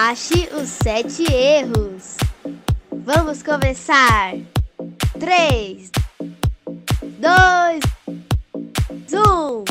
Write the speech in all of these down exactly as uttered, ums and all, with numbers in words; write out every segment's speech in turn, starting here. Ache os sete erros. Vamos começar. Três, dois, um.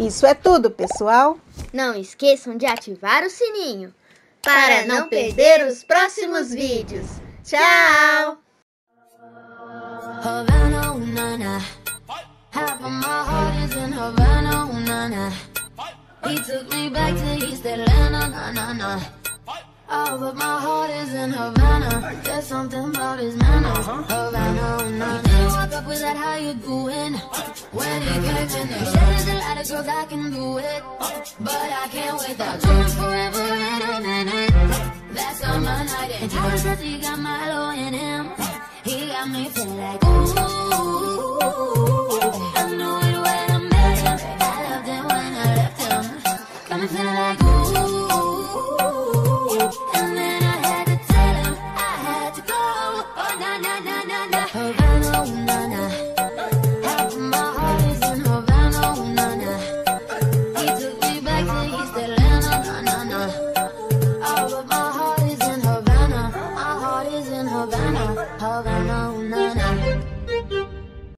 Isso é tudo, pessoal! Não esqueçam de ativar o sininho para não perder os próximos vídeos. Tchau! When it gets in there, there's a lot of girls that can do it, but I can't wait that drunk forever and a minute. That's on my night, and I said he got Milo in him. He got me feeling like ooh, I knew it when I met him. I loved it when I left him. Got me feeling like ooh, and then I had to tell him I had to go. Oh na na na na na, oh na na na na. Havana, Havana, una